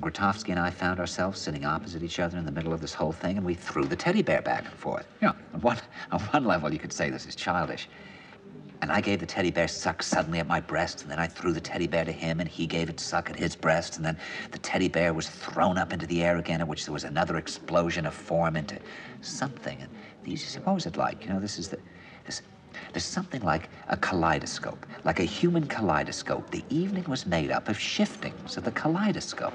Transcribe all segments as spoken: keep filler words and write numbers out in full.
Grotowski and I found ourselves sitting opposite each other in the middle of this whole thing, and we threw the teddy bear back and forth. Yeah. On one, on one level, you could say this is childish. And I gave the teddy bear suck suddenly at my breast, and then I threw the teddy bear to him, and he gave it suck at his breast, and then the teddy bear was thrown up into the air again, at which there was another explosion of form into something. And these, you say, what was it like? You know, this is the... This, there's something like a kaleidoscope, like a human kaleidoscope. The evening was made up of shiftings of the kaleidoscope.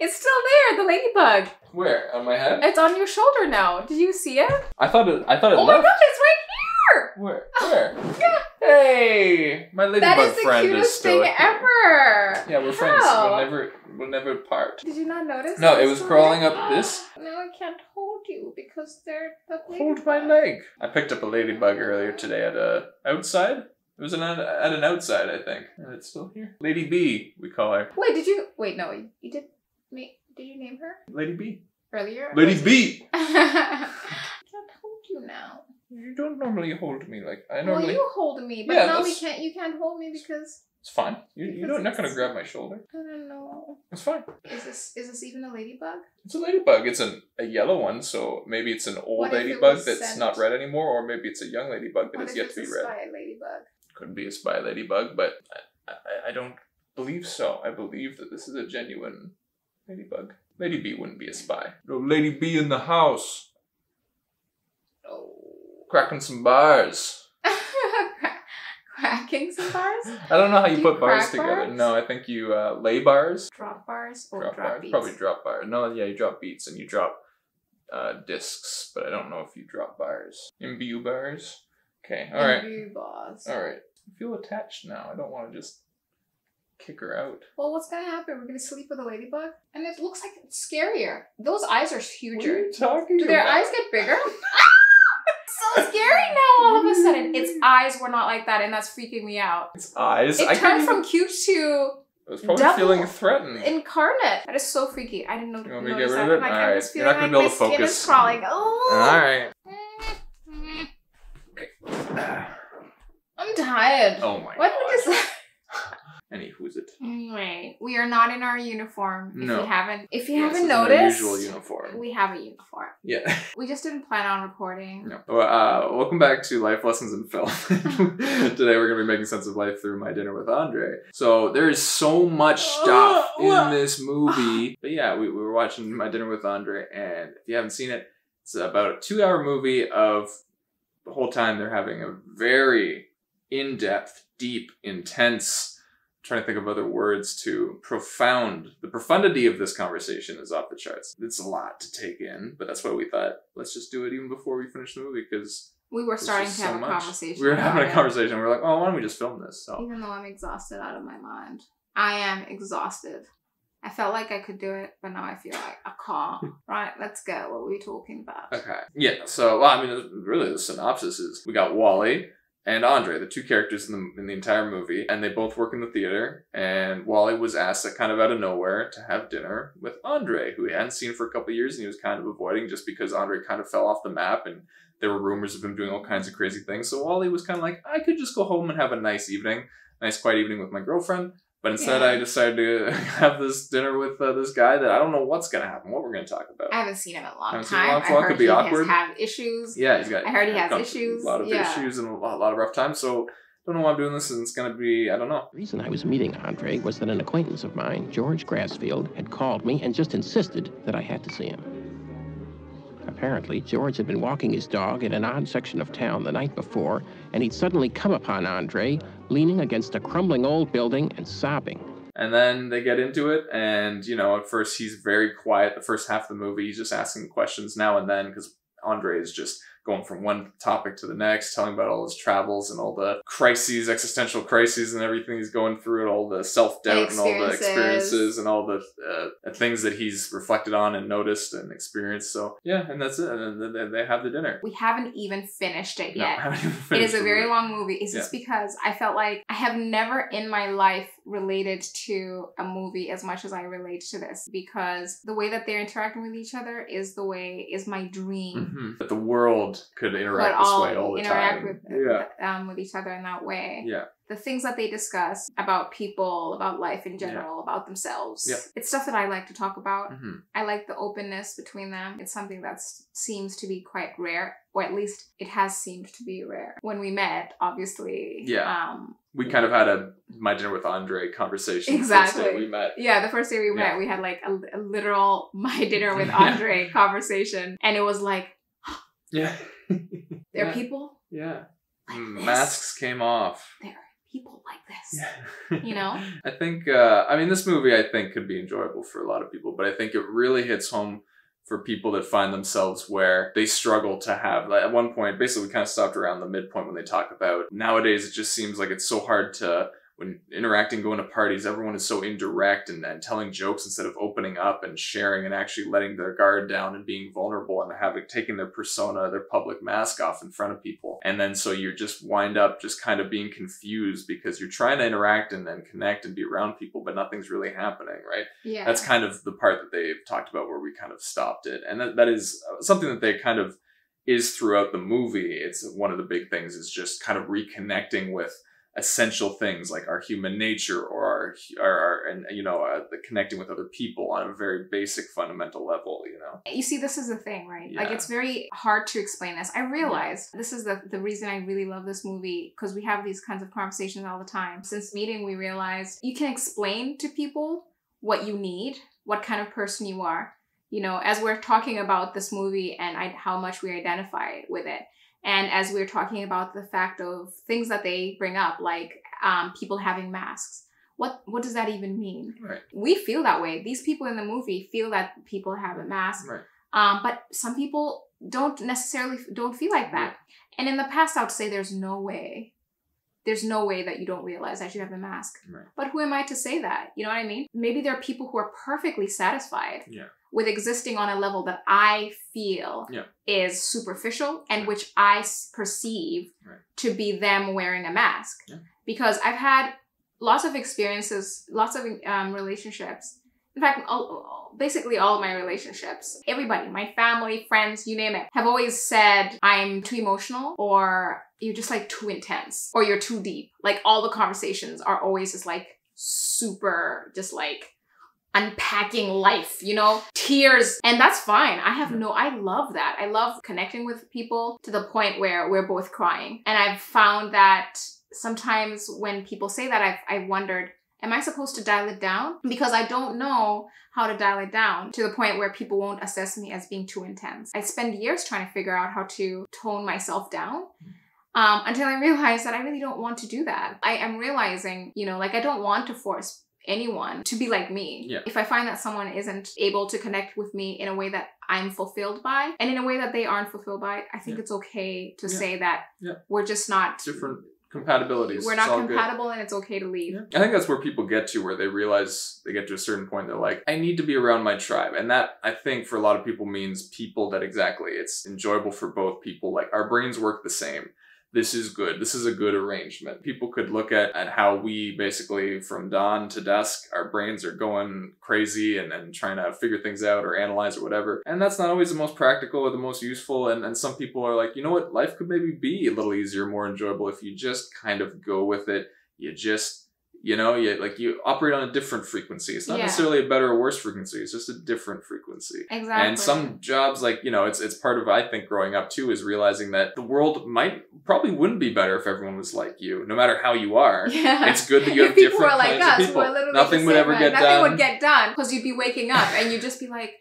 It's still there, the ladybug. Where? On my head? It's on your shoulder now. Did you see it? I thought it I thought it oh left. Oh my god, it's right here! Where? Where? Oh, hey! My ladybug friend is That is the cutest is thing ever! Yeah, we're How? friends. We'll never, we'll never part. Did you not notice? No, it was crawling up oh, this. Now I can't hold you because they're the ladybug. Hold my leg. I picked up a ladybug earlier today at a outside. It was an, at an outside, I think. And it's still here. Lady B, we call her. Wait, did you? Wait, no, you, you did. Wait, did you name her? Lady B. Earlier? Lady B! I can't hold you now. You don't normally hold me like I normally. Well, you hold me, but yeah, now that's... we can't. You can't hold me because. It's fine. You, you don't, you're not gonna grab my shoulder. I don't know. It's fine. Is this is this even a ladybug? It's a ladybug. It's an, a yellow one, so maybe it's an old ladybug that's sent... not red anymore, or maybe it's a young ladybug that what is yet to be red. What if it's a spy ladybug? Could be a spy ladybug, but I, I I don't believe so. I believe that this is a genuine. Ladybug. Lady B wouldn't be a spy. No, Lady B in the house. Oh. Cracking some bars. Cracking some bars? I don't know how you Do put you bars together. Bars? No, I think you uh, lay bars. Drop bars or drop, drop bars. beats? Probably drop bars. No, yeah, you drop beats and you drop uh, discs, but I don't know if you drop bars. Imbue bars? Okay, alright. Imbue bars. Alright. I feel attached now. I don't want to just... kick her out. Well, what's gonna happen? We're gonna sleep with a ladybug? And it looks like it's scarier. Those eyes are huger. What are you talking Do their about? eyes get bigger? So scary now all of a sudden. Its eyes were not like that, and that's freaking me out. Its eyes? It I turned from cute to... I was probably feeling threatened. Incarnate. That is so freaky. I didn't know you want me to get rid of it? All right. You're not gonna be able to focus. My skin is crawling. Oh. All right. Okay. I'm tired. Oh my god. What did you say? Any who's it? Anyway, we are not in our uniform. If no. you haven't, if you yes, haven't noticed, usual uniform. We have a uniform. Yeah. We just didn't plan on recording. No. Well, uh, welcome back to Life Lessons in Film. Today we're gonna be making sense of life through My Dinner with Andre. So there is so much stuff in this movie. But yeah, we, we were watching My Dinner with Andre, and if you haven't seen it, it's about a two-hour movie of the whole time they're having a very in-depth, deep, intense. Trying to think of other words to profound. The profundity of this conversation is off the charts. It's a lot to take in, but that's why we thought, let's just do it even before we finish the movie, because we were starting to have so a much. conversation. We were having a it. conversation. We were like, oh, why don't we just film this? So even though I'm exhausted out of my mind, I am exhausted. I felt like I could do it, but now I feel like I can't. Right, let's go. What were we talking about? Okay. Yeah. So, well, I mean, really, the synopsis is we got Wally and Andre, the two characters in the, in the entire movie, and they both work in the theater, and Wally was asked that kind of out of nowhere to have dinner with Andre, who he hadn't seen for a couple of years, and he was kind of avoiding just because Andre kind of fell off the map, and there were rumors of him doing all kinds of crazy things. So Wally was kind of like, I could just go home and have a nice evening, nice quiet evening with my girlfriend, but instead yeah. I decided to have this dinner with uh, this guy that I don't know what's going to happen, what we're going to talk about. I haven't seen him in a long time. Seen him in a long I heard could be he awkward. has had issues. Yeah, he's got I heard he has issues. A lot of yeah. issues and a lot, a lot of rough times, so I don't know why I'm doing this, and it's going to be, I don't know. The reason I was meeting Andre was that an acquaintance of mine, George Grassfield, had called me and just insisted that I had to see him. Apparently, George had been walking his dog in an odd section of town the night before, and he'd suddenly come upon Andre, leaning against a crumbling old building and sobbing. And then they get into it, and, you know, at first he's very quiet. The first half of the movie, he's just asking questions now and then, because Andre is just going from one topic to the next, telling about all his travels and all the crises, existential crises and everything he's going through, and all the self-doubt and all the experiences and all the uh, things that he's reflected on and noticed and experienced. So yeah, and that's it. And then they have the dinner. We haven't even finished it yet. No, I haven't even finished it. It is a very movie. long movie. It's yeah. just because I felt like I have never in my life related to a movie as much as I relate to this, because the way that they're interacting with each other is the way, is my dream. Mm-hmm. That the world world could interact could this all way all the interact time. Interact with, yeah. um, with each other in that way. Yeah. The things that they discuss about people, about life in general, yeah. about themselves. Yeah. It's stuff that I like to talk about. Mm-hmm. I like the openness between them. It's something that seems to be quite rare, or at least it has seemed to be rare. When we met, obviously. Yeah. Um, we kind of had a My Dinner with Andre conversation. Exactly. The first day we met. Yeah, the first day we yeah. met, we had like a, a literal My Dinner with Andre yeah. conversation. And it was like, yeah. There are yeah. people. Yeah. Like masks came off. There. People like this, yeah. you know? I think, uh, I mean, this movie, I think, could be enjoyable for a lot of people, but I think it really hits home for people that find themselves where they struggle to have, like, at one point, basically we kind of stopped around the midpoint when they talk about, nowadays it just seems like it's so hard to, when interacting, going to parties, everyone is so indirect and, and telling jokes instead of opening up and sharing and actually letting their guard down and being vulnerable and having taking their persona, their public mask off in front of people. And then so you just wind up just kind of being confused because you're trying to interact and then connect and be around people, but nothing's really happening, right? Yeah. That's kind of the part that they've talked about where we kind of stopped it. And that, that is something that they kind of is throughout the movie. It's one of the big things is just kind of reconnecting with essential things like our human nature or our, our, our and you know uh, the connecting with other people on a very basic fundamental level. You know you see, this is the thing, right? Yeah. Like, it's very hard to explain this. I realize yeah. this is the, the reason I really love this movie, because we have these kinds of conversations all the time. Since meeting, we realized you can explain to people what you need, what kind of person you are, you know as we're talking about this movie and I, how much we identify with it. And as we were talking about the fact of things that they bring up, like um, people having masks, what what does that even mean? Right. We feel that way. These people in the movie feel that people have a mask, right. um, but some people don't necessarily don't feel like that. Yeah. And in the past, I would say there's no way, there's no way that you don't realize that you have a mask. Right. But who am I to say that? You know what I mean? Maybe there are people who are perfectly satisfied. Yeah. with existing on a level that I feel yeah. is superficial and right. which I perceive right. to be them wearing a mask. Yeah. Because I've had lots of experiences, lots of um, relationships. In fact, all, basically all of my relationships, everybody, my family, friends, you name it, have always said I'm too emotional, or you're just like too intense, or you're too deep. Like, all the conversations are always just like super, just like, unpacking life, you know, tears. And that's fine. I have no, I love that. I love connecting with people to the point where we're both crying. And I've found that sometimes when people say that, I've, I've wondered, am I supposed to dial it down? Because I don't know how to dial it down to the point where people won't assess me as being too intense. I spend years trying to figure out how to tone myself down. Um, until I realized that I really don't want to do that. I am realizing, you know, like, I don't want to force anyone to be like me. Yeah. If I find that someone isn't able to connect with me in a way that I'm fulfilled by, and in a way that they aren't fulfilled by, I think yeah. it's okay to yeah. say that yeah. we're just not different compatibilities. We're not compatible good. And it's okay to leave. Yeah. I think that's where people get to, where they realize they get to a certain point, they're like, I need to be around my tribe. And that, I think, for a lot of people means people that exactly, it's enjoyable for both people. Like, our brains work the same. This is good. This is a good arrangement. People could look at, at how we basically from dawn to dusk, our brains are going crazy and, and trying to figure things out or analyze or whatever. And that's not always the most practical or the most useful. And, and some people are like, you know what? Life could maybe be a little easier, more enjoyable if you just kind of go with it. You just... You know, you, like, you operate on a different frequency. It's not yeah. necessarily a better or worse frequency. It's just a different frequency. Exactly. And some jobs, like, you know, it's it's part of, I think, growing up, too, is realizing that the world might probably wouldn't be better if everyone was like you, no matter how you are. Yeah. It's good that you have different kinds like us, of people. We're Nothing would ever way. get Nothing done. Nothing would get done because you'd be waking up and you'd just be like,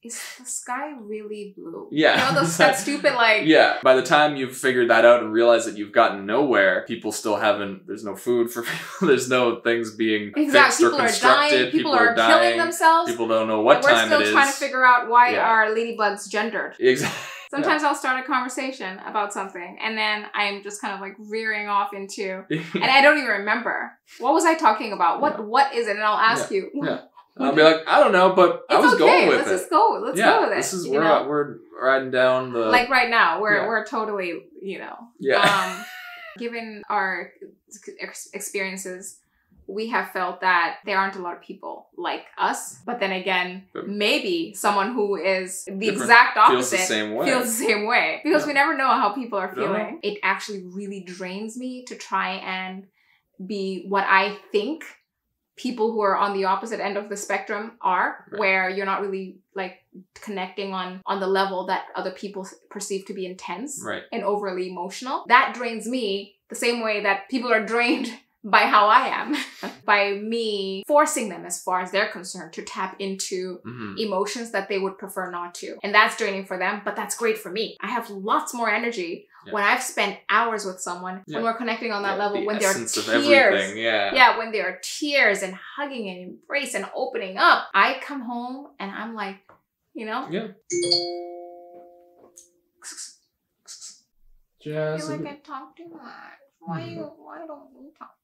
is the sky really blue? Yeah. You know, those, that stupid, like... Yeah. By the time you've figured that out and realized that you've gotten nowhere, people still haven't... There's no food for people. There's no things being exactly. fixed people or constructed. Are dying. People, people are, are dying. killing themselves. People don't know what time it is. We're still trying to figure out why yeah. are ladybugs gendered. Exactly. Sometimes yeah. I'll start a conversation about something and then I'm just kind of like rearing off into... and I don't even remember. What was I talking about? What yeah. What is it? And I'll ask yeah. you... Yeah. I'll be like, I don't know, but it's I was okay. going with Let's it. Let's just go. Let's yeah, go with it. This is, we're, out, we're riding down the... Like right now, we're, yeah. we're totally, you know. Yeah. Um, given our ex experiences, we have felt that there aren't a lot of people like us. But then again, but maybe someone who is the exact opposite feels the same way. Feels the same way. Because yeah. we never know how people are feeling. It actually really drains me to try and be what I think people who are on the opposite end of the spectrum are, right. where you're not really like connecting on on the level that other people perceive to be intense right. and overly emotional. That drains me the same way that people are drained by how I am, by me forcing them, as far as they're concerned, to tap into mm-hmm. emotions that they would prefer not to. And that's draining for them, but that's great for me. I have lots more energy yeah. when I've spent hours with someone, yeah. when we're connecting on that yeah, level, the when there are tears. Yeah. yeah, when there are tears and hugging and embrace and opening up. I come home and I'm like, you know? Yeah. Just I feel like I talk too much. Why, you, why don't we talk?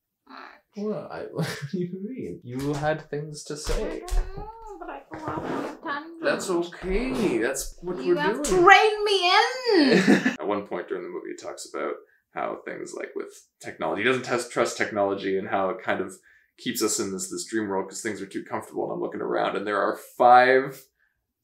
Well, I, what do you mean? You had things to say. I don't know, but I go off on a tangent. That's okay. That's what you we're doing. You have trained me in! At one point during the movie, he talks about how things like with technology, he doesn't test, trust technology, and how it kind of keeps us in this, this dream world because things are too comfortable. And I'm looking around and there are five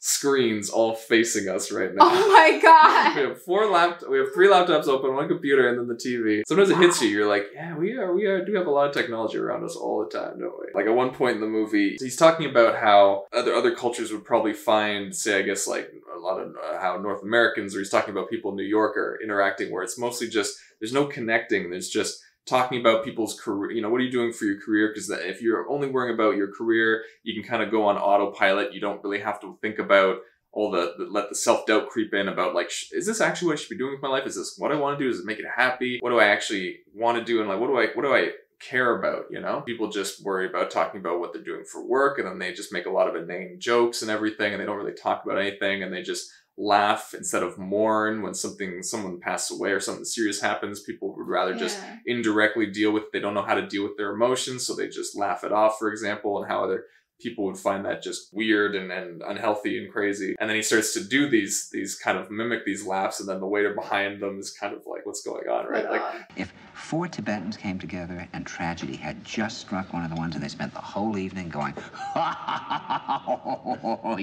screens all facing us right now. Oh my god! We have four lapt- we have three laptops open, one computer, and then the T V. Sometimes wow. it hits you. You're like, yeah, we are. We are. Do have a lot of technology around us all the time, don't we? Like at one point in the movie, he's talking about how other other cultures would probably find, say, I guess like a lot of uh, how North Americans, or he's talking about people in New York are interacting, where it's mostly just there's no connecting. There's just talking about people's career, you know, what are you doing for your career? Because if you're only worrying about your career, you can kind of go on autopilot. You don't really have to think about all the, the let the self-doubt creep in about like, is this actually what I should be doing with my life? Is this what I want to do? Does it make it happy? What do I actually want to do? And like, what do I, what do I care about? You know, people just worry about talking about what they're doing for work, and then they just make a lot of inane jokes and everything, and they don't really talk about anything, and they just laugh instead of mourn when something someone passes away or something serious happens. People would rather yeah. just indirectly deal with, they don't know how to deal with their emotions, so they just laugh it off, for example, and how other people would find that just weird and, and unhealthy and crazy. And then he starts to do these these kind of mimic these laughs, and then the waiter behind them is kind of like, what's going on, right? Like if four Tibetans came together and tragedy had just struck one of the ones, and they spent the whole evening going ha ha ha ha ha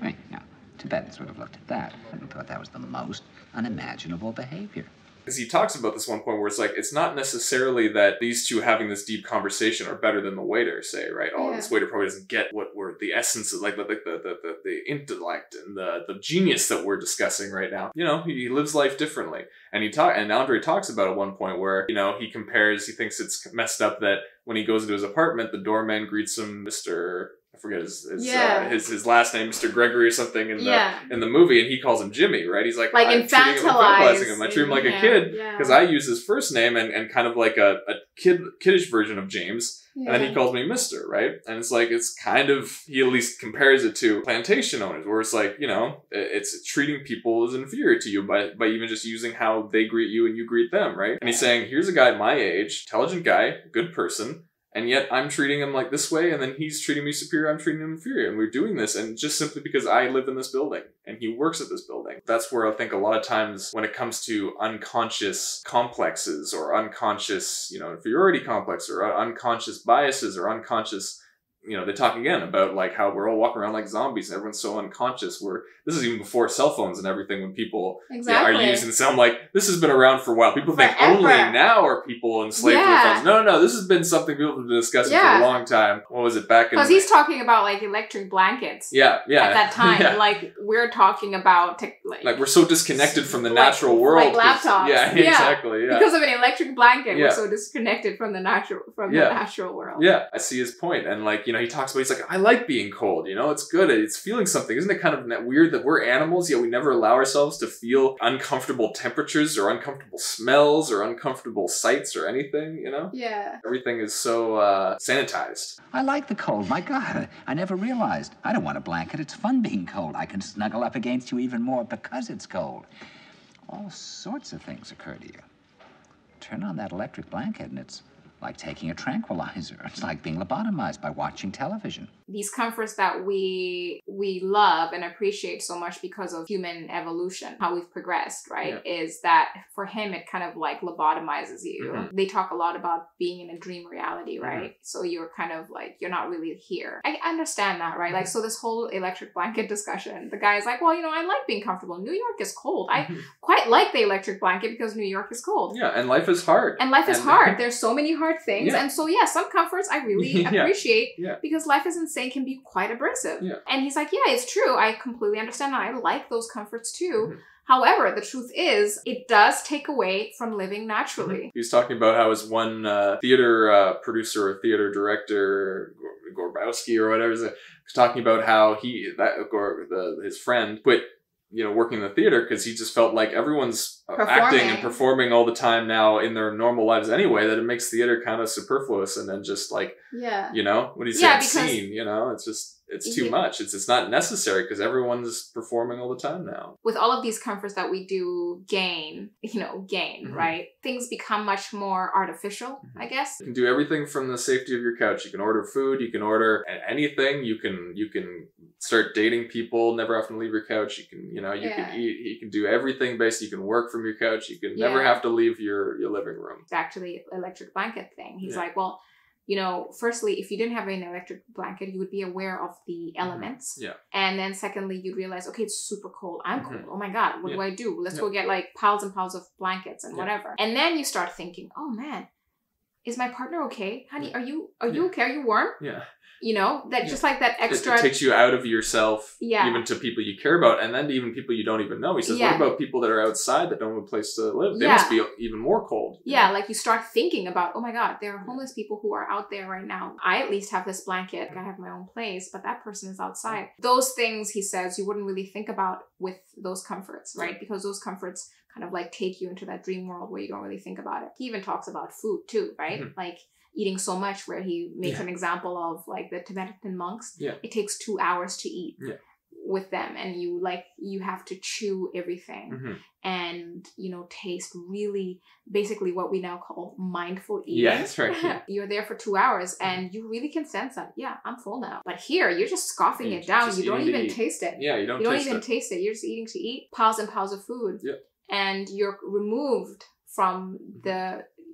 right now. Tibetans would have looked at that and thought that was the most unimaginable behavior. Because he talks about this one point where it's like, it's not necessarily that these two having this deep conversation are better than the waiter, say, right? Oh, yeah. This waiter probably doesn't get what we're, the essence of, like, the, the, the, the, the intellect and the, the genius that we're discussing right now. You know, he, he lives life differently. And he talk, and Andre talks about at one point where, you know, he compares, he thinks it's messed up that when he goes into his apartment, the doorman greets him, Mister I forget his his, yeah. uh, his his last name, Mister Gregory or something in the yeah. in the movie, and he calls him Jimmy, right? He's like, like I'm infantilizing him. I treat him like yeah. a kid because yeah. I use his first name and, and kind of like a, a kid kiddish version of James, yeah. and then he calls me Mister, right? And it's like it's kind of he at least compares it to plantation owners, where it's like you know it's treating people as inferior to you by by even just using how they greet you and you greet them, right? And he's saying here's a guy my age, intelligent guy, good person. And yet I'm treating him like this way, and then he's treating me superior, I'm treating him inferior. And we're doing this, and just simply because I live in this building, and he works at this building. That's where I think a lot of times when it comes to unconscious complexes or unconscious, you know, inferiority complex or unconscious biases or unconscious, you know, they talk again about like how we're all walking around like zombies and everyone's so unconscious. We're, this is even before cell phones and everything when people exactly. you know, are using sound like, this has been around for a while. People Forever. think only now are people enslaved yeah. to their phones. No, no, no. This has been something people have been discussing yeah. for a long time. What was it back in? Because he's talking about like electric blankets. Yeah, yeah. At that time. Yeah. Like we're talking about... Tech, like, like we're so disconnected from the like, natural world. Like laptops. Yeah, yeah, exactly. Yeah. Because of an electric blanket, yeah. we're so disconnected from the natural from yeah. the natural world. Yeah, I see his point. And like, you know, he talks about, he's like, I like being cold, you know, it's good, it's feeling something. Isn't it kind of weird that we're animals, yet we never allow ourselves to feel uncomfortable temperatures or uncomfortable smells or uncomfortable sights or anything, you know? Yeah. Everything is so uh, sanitized. I like the cold, my God, I never realized. I don't want a blanket, it's fun being cold. I can snuggle up against you even more because it's cold. All sorts of things occur to you. Turn on that electric blanket and it's like taking a tranquilizer. It's like being lobotomized by watching television. these comforts that we we love and appreciate so much because of human evolution, how we've progressed, right? Yeah. Is that for him, it kind of like lobotomizes you. Mm-hmm. They talk a lot about being in a dream reality, right? Mm-hmm. So you're kind of like, you're not really here. I understand that, right? Mm-hmm. Like, so this whole electric blanket discussion, the guy's like, well, you know, I like being comfortable. New York is cold. Mm-hmm. I quite like the electric blanket because New York is cold. Yeah, and life is hard. And life is and hard. There's so many hard things. Yeah. And so, yeah, some comforts I really yeah. appreciate yeah. because life is insane can be quite abrasive. Yeah. And he's like, yeah, it's true. I completely understand that. I like those comforts too. Mm-hmm. However, the truth is, it does take away from living naturally. Mm-hmm. He was talking about how his one uh, theater uh, producer or theater director, Grotowski or whatever, was talking about how he, that Gor, the, his friend, quit you know, working in the theater because he just felt like everyone's performing. acting and performing all the time now in their normal lives anyway, that it makes theater kind of superfluous and then just like, yeah, you know, what he's yeah, saying, scene, you know, it's just... It's too much. It's it's not necessary because everyone's performing all the time now. With all of these comforts that we do gain, you know, gain, mm-hmm. right? Things become much more artificial, mm-hmm. I guess. You can do everything from the safety of your couch. You can order food. You can order anything. You can you can start dating people. Never have to leave your couch. You can you know you yeah. can eat. You can do everything basically. You can work from your couch. You can yeah. never have to leave your your living room. Back to the electric blanket thing. He's yeah. like, well. You know, firstly, if you didn't have an electric blanket, you would be aware of the elements. Mm-hmm. Yeah. And then secondly, you'd realize, okay, it's super cold. I'm mm-hmm. cold. Oh my God, what yeah. do I do? Let's yeah. go get like piles and piles of blankets and yeah. whatever. And then you start thinking, oh man, is my partner okay? Honey, yeah. are you are you yeah. okay? Are you warm? Yeah. You know, that yeah. just like that extra... It, it takes you out of yourself, yeah. even to people you care about, and then to even people you don't even know. He says, yeah. what about people that are outside that don't have a place to live? They yeah. must be even more cold. Yeah, know? Like you start thinking about, oh my God, there are homeless people who are out there right now. I at least have this blanket. I have my own place, but that person is outside. Those things, he says, you wouldn't really think about with those comforts, right? Because those comforts kind of like take you into that dream world where you don't really think about it. He even talks about food too, right? Mm-hmm. Like... eating so much, where he makes yeah. an example of like the Tibetan monks, yeah. it takes two hours to eat yeah. with them. And you like, you have to chew everything mm-hmm. and, you know, taste really basically what we now call mindful eating. Yeah, that's right. Yeah. You're there for two hours and you really can sense that, yeah, I'm full now. But here you're just scoffing and it down. You don't even taste it. Yeah, you don't, you don't taste even it. taste it. You're just eating to eat piles and piles of food yeah. and you're removed from mm-hmm. the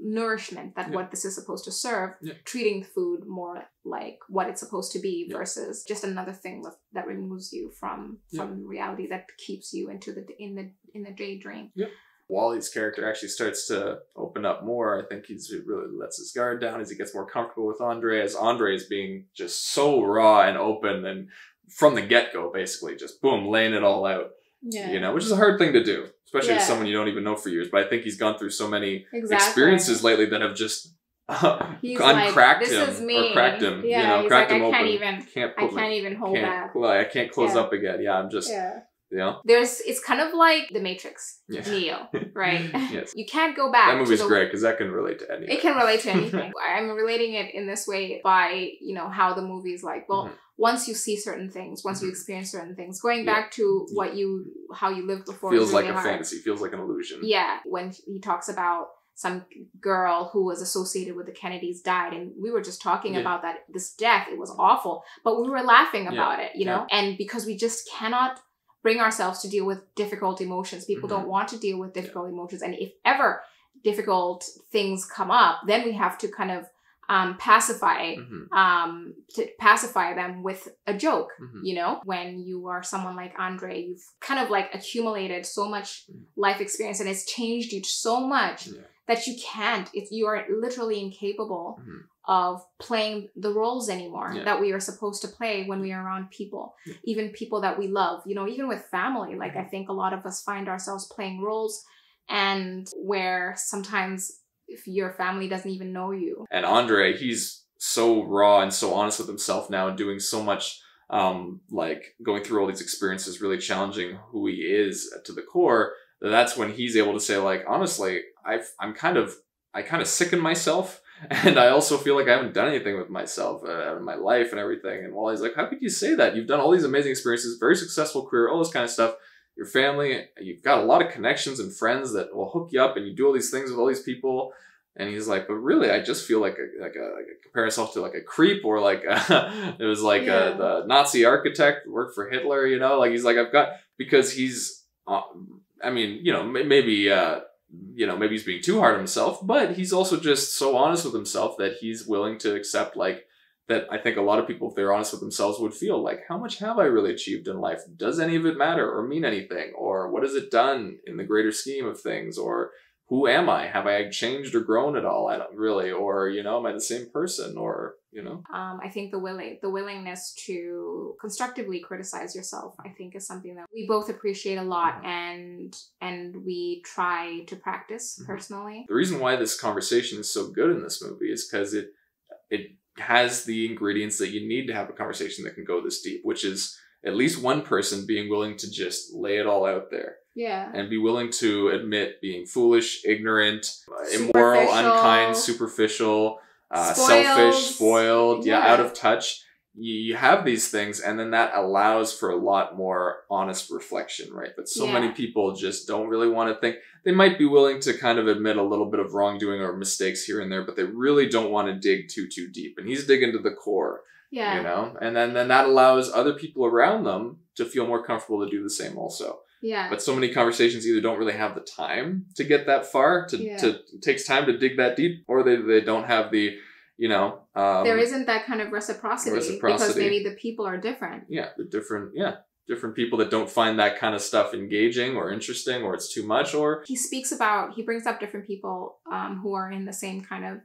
nourishment that yeah. what this is supposed to serve, yeah. treating food more like what it's supposed to be yeah. versus just another thing that removes you from yeah. from reality, that keeps you into the in the in the daydream. Yeah. Wally's character actually starts to open up more. I think he's he really lets his guard down as he gets more comfortable with Andre, as Andre is being just so raw and open and from the get-go, basically just boom, laying it all out. Yeah. You know, which is a hard thing to do, especially yeah. with someone you don't even know for years. But I think he's gone through so many exactly. experiences lately that have just uh, uncracked like, him or cracked him. Yeah, you know, he's cracked like, him I open. Can't even, can't I can't even hold can't, back. Well, I can't close yeah. up again. Yeah, I'm just. Yeah. You know? There's, it's kind of like The Matrix, yeah. Neo, right? Yes. You can't go back. That movie's to the, great because that can relate to anything. It can relate to anything. I'm relating it in this way by, you know, how the movie's like, well, mm-hmm. once you see certain things, once mm-hmm. you experience certain things, going yeah. back to yeah. what you, how you lived before. Feels really like hard. A fantasy, feels like an illusion. Yeah. When he talks about some girl who was associated with the Kennedys died, and we were just talking yeah. about that, this death, it was awful, but we were laughing about yeah. it, you know? Yeah. And because we just cannot bring ourselves to deal with difficult emotions. People mm-hmm. don't want to deal with difficult yeah. emotions. And if ever difficult things come up, then we have to kind of um, pacify mm-hmm. um, to pacify them with a joke, mm-hmm. you know? When you are someone like Andre, you've kind of like accumulated so much mm-hmm. life experience and it's changed you so much yeah. that you can't, if you are literally incapable mm-hmm. of playing the roles anymore yeah. that we are supposed to play when we are around people, yeah. even people that we love, you know, even with family. Like, I think a lot of us find ourselves playing roles, and where sometimes if your family doesn't even know you. And Andre, he's so raw and so honest with himself now, and doing so much, um, like going through all these experiences, really challenging who he is to the core. That's when he's able to say, like, honestly, I've, I'm kind of, I kind of sicken myself. And I also feel like I haven't done anything with myself uh, in my life and everything. And Wally's like, how could you say that? You've done all these amazing experiences, very successful career, all this kind of stuff. Your family, you've got a lot of connections and friends that will hook you up, and you do all these things with all these people. And he's like, but really, I just feel like a, like a, like a compare yourself to like a creep, or like a, it was like yeah. a, the Nazi architect worked for Hitler, you know, like he's like, I've got, because he's, uh, I mean, you know, maybe, uh, you know, maybe he's being too hard on himself, but he's also just so honest with himself that he's willing to accept, like, that I think a lot of people, if they're honest with themselves, would feel like, how much have I really achieved in life? Does any of it matter or mean anything? Or what has it done in the greater scheme of things? Or who am I? Have I changed or grown at all? I don't really, or, you know, am I the same person? Or, you know, um, I think the willing, the willingness to constructively criticize yourself, I think, is something that we both appreciate a lot. And, and we try to practice mm-hmm. personally. The reason why this conversation is so good in this movie is because it, it, has the ingredients that you need to have a conversation that can go this deep, which is at least one person being willing to just lay it all out there. Yeah. And be willing to admit being foolish, ignorant, immoral, unkind, superficial, uh, selfish, spoiled, yeah, yeah, out of touch. You have these things, and then that allows for a lot more honest reflection, right? But so yeah. many people just don't really want to think. They might be willing to kind of admit a little bit of wrongdoing or mistakes here and there, but they really don't want to dig too, too deep. And he's digging to the core, yeah. you know? And then, then that allows other people around them to feel more comfortable to do the same also. Yeah. But so many conversations either don't really have the time to get that far, to, yeah. to it takes time to dig that deep, or they, they don't have the... You know, um, there isn't that kind of reciprocity, reciprocity because maybe the people are different. Yeah, the different, yeah, different people that don't find that kind of stuff engaging or interesting, or it's too much. Or he speaks about, he brings up different people um, who are in the same kind of,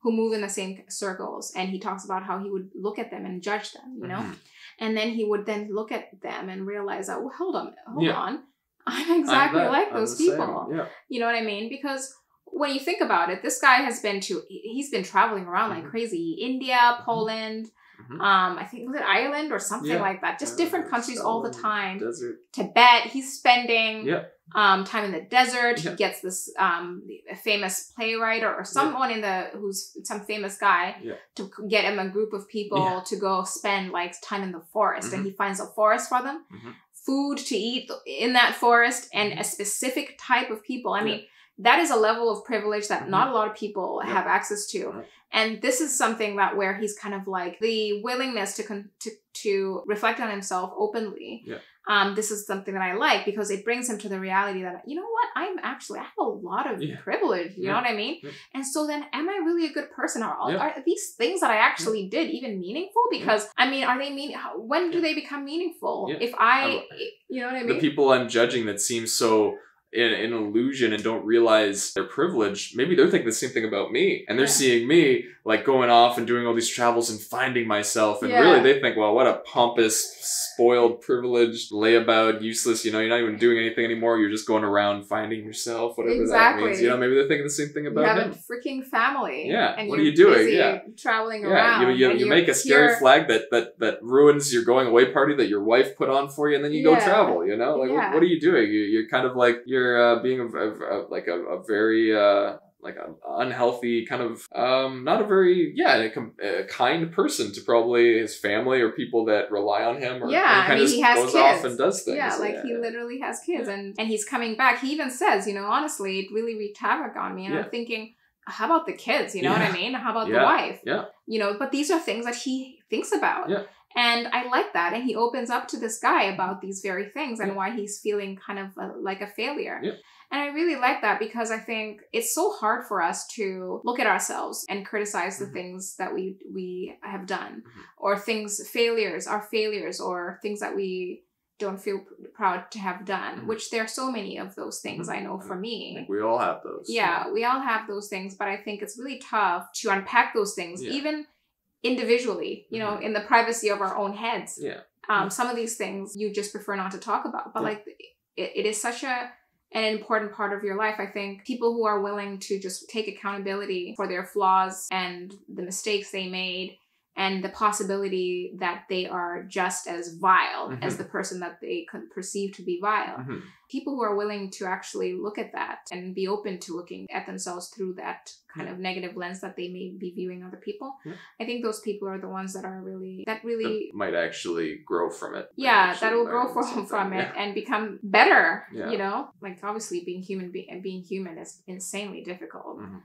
who move in the same circles, and he talks about how he would look at them and judge them, you know, mm-hmm. and then he would then look at them and realize that, well, hold on, hold yeah. on, I'm exactly I'm like I'm those people. Yeah. You know what I mean? Because when you think about it, this guy has been to, he's been traveling around mm-hmm. like crazy. India, Poland, mm-hmm. um, I think, was it Ireland or something yeah. like that? Just different countries all the time. Desert. Tibet, he's spending yeah. um, time in the desert. Yeah. He gets this um, famous playwright or, or someone yeah. in the, who's some famous guy yeah. to get him a group of people yeah. to go spend like time in the forest. Mm-hmm. And he finds a forest for them, mm-hmm. food to eat in that forest, and a specific type of people. I yeah. mean, that is a level of privilege that mm-hmm. not a lot of people yeah. have access to. Right. And this is something that where he's kind of like the willingness to con to, to reflect on himself openly. Yeah. Um, this is something that I like because it brings him to the reality that, you know what, I'm actually, I have a lot of yeah. privilege. You yeah. know what I mean? Yeah. And so then, am I really a good person? Are, all, yeah. are these things that I actually yeah. did even meaningful? Because, yeah. I mean, are they mean? When do yeah. they become meaningful? Yeah. If I, I, you know what I mean? The people I'm judging that seem so... In, in illusion and don't realize their privilege, maybe they're thinking the same thing about me, and they're yeah. seeing me like going off and doing all these travels and finding myself, and yeah. really they think, well, what a pompous, spoiled, privileged, layabout, useless, you know, you're not even doing anything anymore, you're just going around finding yourself, whatever exactly. that means, you know, maybe they're thinking the same thing about him. You have him. A freaking family. Yeah, and what are you doing? Yeah, traveling yeah. around. You, you, you, you make a scary flag that, that, that ruins your going away party that your wife put on for you, and then you yeah. go travel, you know, like, yeah. what, what are you doing? You, you're kind of like, you're Uh, being a, a, a, like a, a very uh, like an unhealthy kind of um, not a very yeah a, a kind person to probably his family or people that rely on him. Or, yeah, I mean, he has goes kids. Off and does things. Yeah, like yeah. he literally has kids, yeah. and and he's coming back. He even says, you know, honestly, it really wreaked havoc on me. And yeah. I'm thinking, how about the kids? You know yeah. what I mean? How about yeah. the wife? Yeah, you know. But these are things that he thinks about. Yeah. And I like that. And he opens up to this guy about these very things and yeah. why he's feeling kind of a, like a failure. Yeah. And I really like that because I think it's so hard for us to look at ourselves and criticize mm-hmm. the things that we, we have done mm-hmm. or things, failures, our failures or things that we don't feel proud to have done, mm-hmm. which there are so many of those things mm-hmm. I know for me. I think we all have those. Yeah, yeah, we all have those things. But I think it's really tough to unpack those things, yeah. even individually, you know, mm-hmm. in the privacy of our own heads. Yeah. Um, yeah. Some of these things you just prefer not to talk about, but yeah. like it, it is such a an important part of your life. I think people who are willing to just take accountability for their flaws and the mistakes they made and the possibility that they are just as vile mm-hmm. as the person that they could perceive to be vile. Mm-hmm. People who are willing to actually look at that and be open to looking at themselves through that kind yeah. of negative lens that they may be viewing other people. Yeah. I think those people are the ones that are really, that really... That might actually grow from it. Yeah, that will grow from, from it yeah. and become better, yeah. you know? Like, obviously, being human be- being human is insanely difficult. Mm-hmm.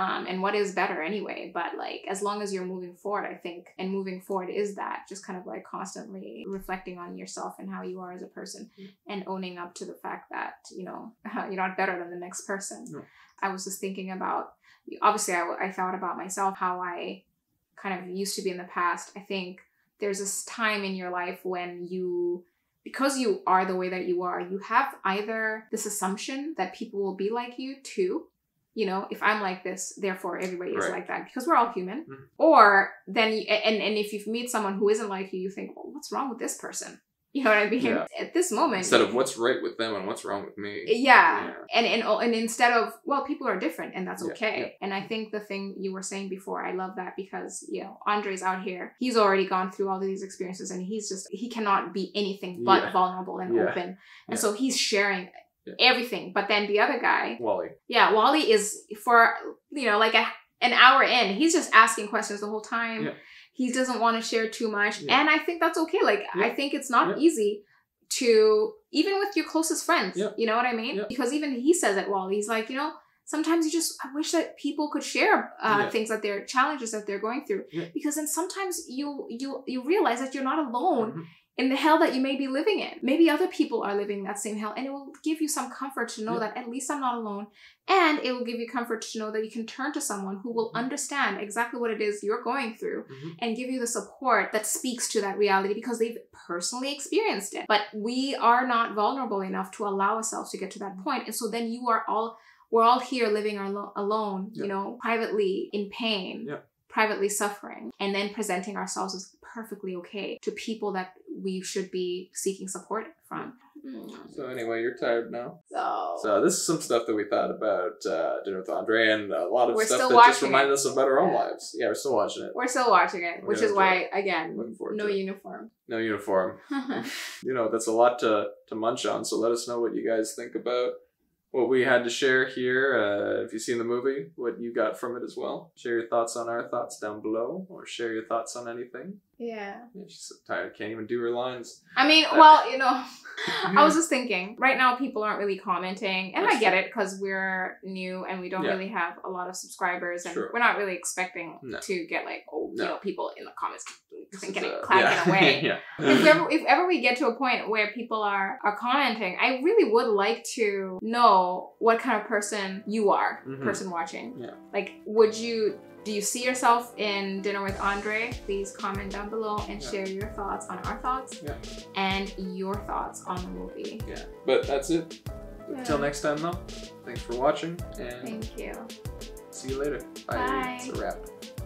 Um, and what is better anyway? But like, as long as you're moving forward, I think, and moving forward is that just kind of like constantly reflecting on yourself and how you are as a person, mm-hmm. and owning up to the fact that, you know, you're not better than the next person. No. I was just thinking about, obviously I, I thought about myself, how I kind of used to be in the past. I think there's this time in your life when you, because you are the way that you are, you have either this assumption that people will be like you too. You know, if I'm like this, therefore everybody is right. like that, because we're all human. Mm-hmm. Or then, you, and, and if you meet someone who isn't like you, you think, well, what's wrong with this person? You know what I mean? Yeah. At this moment. Instead of what's right with them and what's wrong with me. Yeah. yeah. And, and and instead of, well, people are different and that's yeah. okay. Yeah. And I think the thing you were saying before, I love that, because, you know, Andre's out here. He's already gone through all of these experiences and he's just, he cannot be anything but yeah. vulnerable and yeah. open. And yeah. so he's sharing Yeah. everything. But then the other guy, Wally. Yeah, Wally is, for, you know, like a, an hour in, he's just asking questions the whole time. Yeah. He doesn't want to share too much. Yeah. And I think that's okay. Like, yeah. I think it's not yeah. easy to, even with your closest friends, yeah. you know what I mean? Yeah. Because even he says it, Wally, he's like, you know, sometimes you just, I wish that people could share uh, yeah. things that they're, challenges that they're going through. Yeah. Because then sometimes you, you, you realize that you're not alone. Mm-hmm. in the hell that you may be living in. Maybe other people are living that same hell, and it will give you some comfort to know yeah. that at least I'm not alone. And it will give you comfort to know that you can turn to someone who will mm-hmm. understand exactly what it is you're going through mm-hmm. and give you the support that speaks to that reality, because they've personally experienced it. But we are not vulnerable enough to allow ourselves to get to that point. And so then you are all, we're all here living al- alone, yeah. you know, privately in pain. Yeah. privately suffering, and then presenting ourselves as perfectly okay to people that we should be seeking support from. Mm. So anyway, you're tired now. So, so this is some stuff that we thought about uh, Dinner with Andre, and a lot of stuff that just reminded it. us about our own yeah. lives. Yeah, we're still watching it. We're still watching it, we're which is why, it. again, no uniform. It. No uniform. You know, that's a lot to, to munch on, so let us know what you guys think about what we had to share here. Uh, if you've seen the movie, what you got from it as well. Share your thoughts on our thoughts down below, or share your thoughts on anything. Yeah. yeah she's so tired, can't even do her lines. I mean, uh, well, you know, I was just thinking, right now people aren't really commenting, and That's I get true. it, because we're new and we don't yeah. really have a lot of subscribers, and true. we're not really expecting no. to get like, oh, no. you know, people in the comments clinking and clacking away. yeah. if, ever, if ever we get to a point where people are, are commenting, I really would like to know what kind of person you are, mm-hmm. person watching. Yeah. Like, would you... do you see yourself in Dinner with Andre? Please comment down below and yeah. share your thoughts on our thoughts yeah. and your thoughts on the movie. Yeah, but that's it. Yeah. Until next time though, thanks for watching. And thank you. See you later. Bye. Bye. It's a wrap.